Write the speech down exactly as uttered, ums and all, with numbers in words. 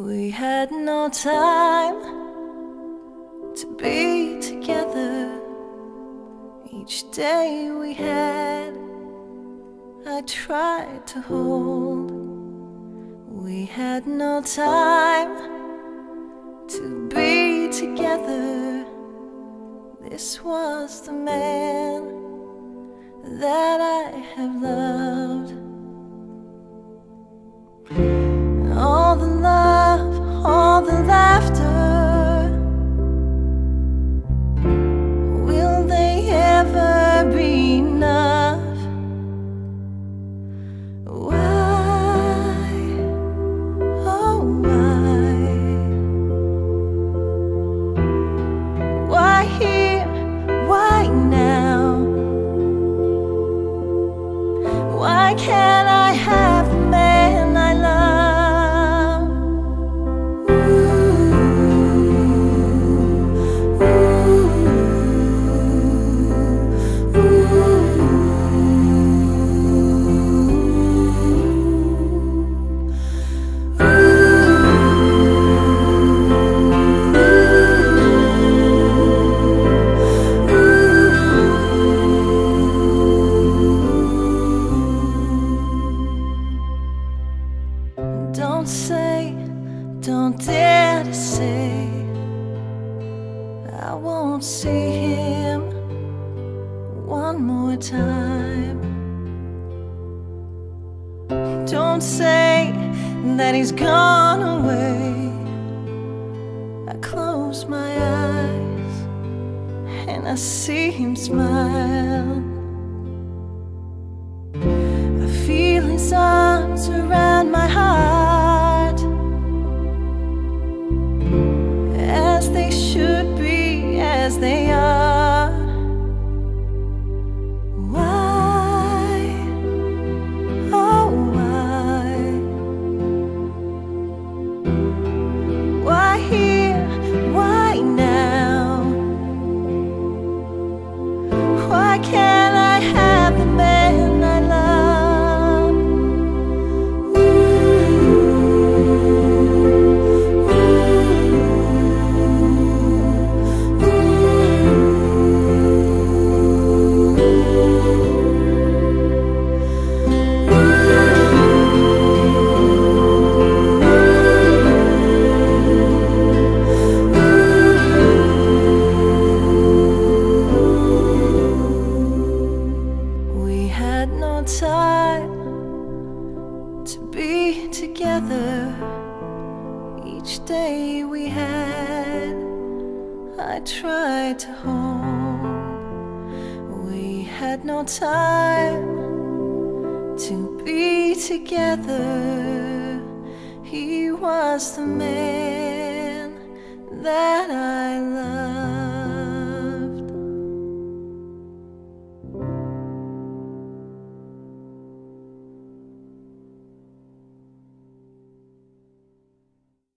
We had no time to be together. Each day we had, I tried to hold. We had no time to be together. This was the man that I have loved. All the love, all the laughter, will they ever be enough? Why, oh why? Why here, why now? Why can't I have the man I love? Don't say, don't dare to say, I won't see him one more time. Don't say that he's gone away. I close my eyes and I see him smile. I feel his arms around my heart, should be as they are. Why, oh why? Why here, why now? Why can't I have the man I love? Time to be together. Each day we had, I tried to hold. We had no time to be together. He was the man that I loved.